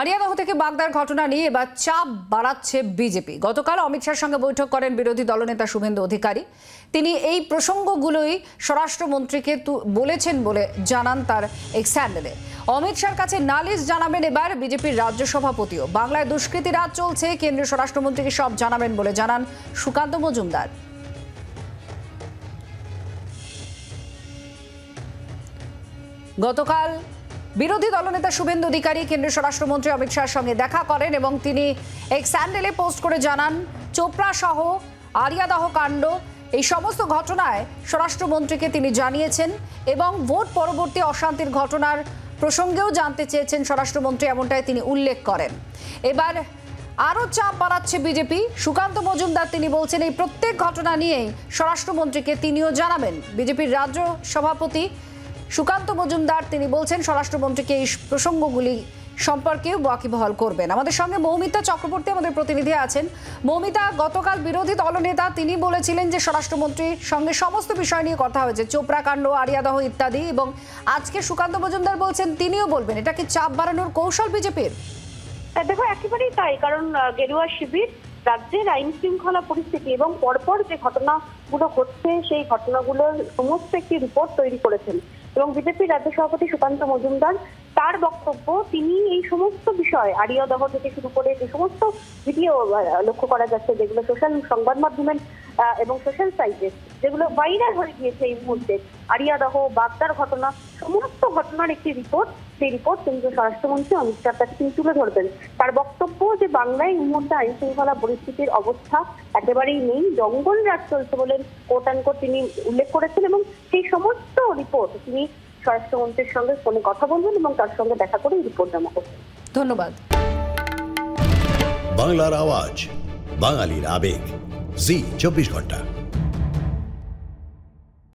আরিয়াদাহ থেকে বাগদার ঘটনা নিয়ে এবার চাপ বাড়াচ্ছে বিজেপি। গতকাল অমিত শাহর সঙ্গে বৈঠক করেন বিরোধী দলনেতা শুভেন্দু অধিকারী। তিনি এই প্রসঙ্গগুলোই স্বরাষ্ট্রমন্ত্রীকে বলেছেন বলে জানান তার এক স্যান্ডেলে। অমিত শাহর কাছে নালিশ জানাবেন এবার বিজেপির রাজ্য সভাপতিও। বাংলায় দুষ্কৃতি রাজ চলছে, কেন্দ্রীয় স্বরাষ্ট্রমন্ত্রীকে সব জানাবেন বলে জানান সুকান্ত মজুমদার। গতকাল বিরোধী দলনেতা শুভেন্দু অধিকারী কেন্দ্রীয় স্বরাষ্ট্রমন্ত্রী অমিত শাহর সঙ্গে দেখা করেন এবং তিনি এক স্যান্ডেলে পোস্ট করে জানান, চোপড়া সহ আরিয়াদাহ কাণ্ড এই সমস্ত ঘটনায় স্বরাষ্ট্রমন্ত্রীকে তিনি জানিয়েছেন এবং ভোট পরবর্তী অশান্তির ঘটনার প্রসঙ্গেও জানতে চেয়েছেন স্বরাষ্ট্রমন্ত্রী, এমনটাই তিনি উল্লেখ করেন। এবার আরও চাপ বাড়াচ্ছে বিজেপি। সুকান্ত মজুমদার তিনি বলছেন এই প্রত্যেক ঘটনা নিয়েই স্বরাষ্ট্রমন্ত্রীকে তিনিও জানাবেন। বিজেপির রাজ্য সভাপতি সুকান্ত মজুমদার তিনি বলছেন স্বরাষ্ট্রমন্ত্রীকে এই প্রসঙ্গগুলি সম্পর্কেও ওয়াকিবহাল করবেন। আমাদের সঙ্গে মৌমিতা চক্রবর্তী আমাদের প্রতিনিধি আছেন। মৌমিতা, গতকাল বিরোধী দলনেতা তিনি বলেছিলেন যে স্বরাষ্ট্রমন্ত্রীর সঙ্গে সমস্ত বিষয় নিয়ে কথা হয়েছে, চোপড়া কাণ্ড, আরিয়াদাহ ইত্যাদি, এবং আজকে সুকান্ত মজুমদার বলছেন তিনিও বলবেন। এটা কি চাপ বাড়ানোর কৌশল বিজেপির? দেখো, একেবারেই তাই। কারণ গেরুয়া শিবির, রাজ্যের আইন শৃঙ্খলা পরিস্থিতি এবং পরপর যে ঘটনাগুলো ঘটছে সেই ঘটনাগুলোর সমস্ত একটি রিপোর্ট তৈরি করেছেন এবং বিজেপির রাজ্য সভাপতি সুকান্ত মজুমদার তার বক্তব্য, তিনি এই সমস্ত বিষয় আরিয়াদাহ থেকে শুরু করে যে সমস্ত ভিডিও লক্ষ্য করা যাচ্ছে, যেগুলো সোশ্যাল সংবাদ মাধ্যমে এবং সোশ্যাল সাইটে যেগুলো ভাইরাল হয়ে গিয়েছে এই মুহূর্তে, আরিয়াদাহ বাগদার ঘটনা, সমস্ত ঘটনার একটি রিপোর্ট, সেই রিপোর্ট কিন্তু স্বরাষ্ট্রমন্ত্রী অমিত শাহর কাছে তিনি তুলে ধরবেন। তার বক্তব্য যে বাংলায় এই মুহূর্তে আইন শৃঙ্খলা পরিস্থিতির অবস্থা একেবারেই নেই, জঙ্গল রাজ চলছে বলেন কোটানকোট তিনি উল্লেখ করেছেন এবং সেই সমস্ত রিপোর্ট তিনি স্বরাষ্ট্রমন্ত্রীর সঙ্গে ফোনে কথা বলবেন এবং তার সঙ্গে দেখা করে রিপোর্ট জমা করবেন। ধন্যবাদ। বাংলার আওয়াজ, বাঙালির আবেগ, জি 24 ঘন্টা।